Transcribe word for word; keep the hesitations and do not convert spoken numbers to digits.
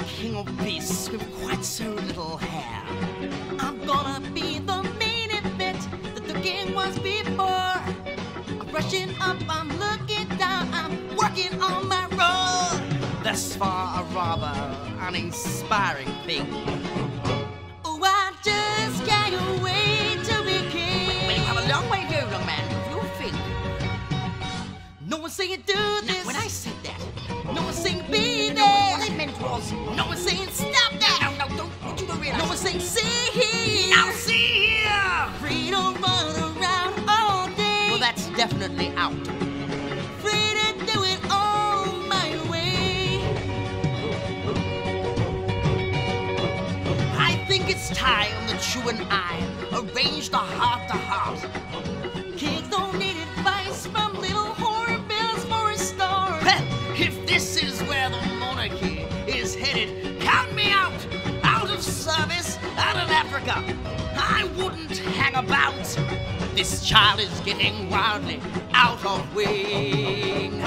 I'm king of beasts with quite so little hair. I'm gonna be the main event that the king was before. I'm brushing up, I'm looking down, I'm working on my role. Thus far, a rather uninspiring thing. Oh, I just can't wait to be king. Well, you have a long way to go, young man, if you think. No one's saying do this. Now, when I said that, no one's saying be there. No one's saying stop that! No, no, don't, don't you don't realize. No one's saying see here! Now see here! Free to run around all day. Well, that's definitely out. Free to do it all my way. I think it's time that you and I arrange the heart to heart. Kings don't need advice from little horror bills for a star. If this is where the monarchy is headed, count me out, out of service, out of Africa. I wouldn't hang about. This child is getting wildly out of wing.